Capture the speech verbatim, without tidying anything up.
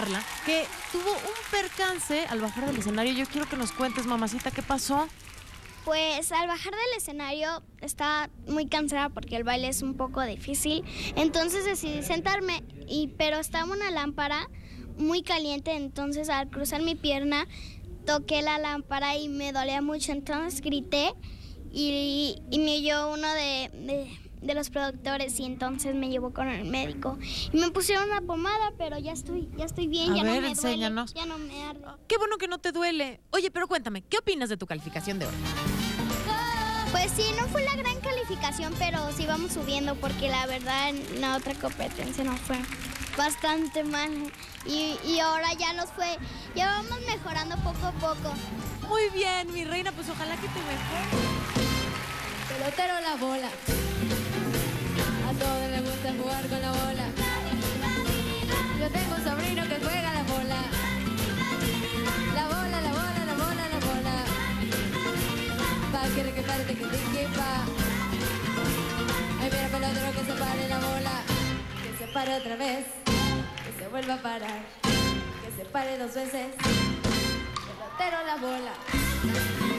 Carla, que tuvo un percance al bajar del escenario. Yo quiero que nos cuentes, mamacita, ¿qué pasó? Pues al bajar del escenario estaba muy cansada porque el baile es un poco difícil. Entonces decidí sentarme, y, pero estaba una lámpara muy caliente. Entonces al cruzar mi pierna toqué la lámpara y me dolía mucho. Entonces grité y, y me oyó uno de, de, de los productores, y entonces me llevó con el médico. Y me pusieron una pomada, pero ya estoy, ya estoy bien, ya no me duele, ya no me arde. Qué bueno que no te duele. Oye, pero cuéntame, ¿qué opinas de tu calificación de hoy? Pues sí, no fue la gran calificación, pero sí vamos subiendo, porque la verdad en la otra competencia no fue bastante mal. Y, y ahora ya nos fue, ya vamos mejorando poco a poco. Muy bien, mi reina, pues ojalá que te mejores. Pelotero, la bola. A todos les gusta jugar con la bola. Yo tengo un sobrino que juega la bola. La bola, la bola, la bola, la bola. Pa' que te que parte, que te quepa. Ay, mira, pelotero, que se pare la bola. Que se pare otra vez. Que se vuelva a parar. Que se pare dos veces. Pelotero, la bola.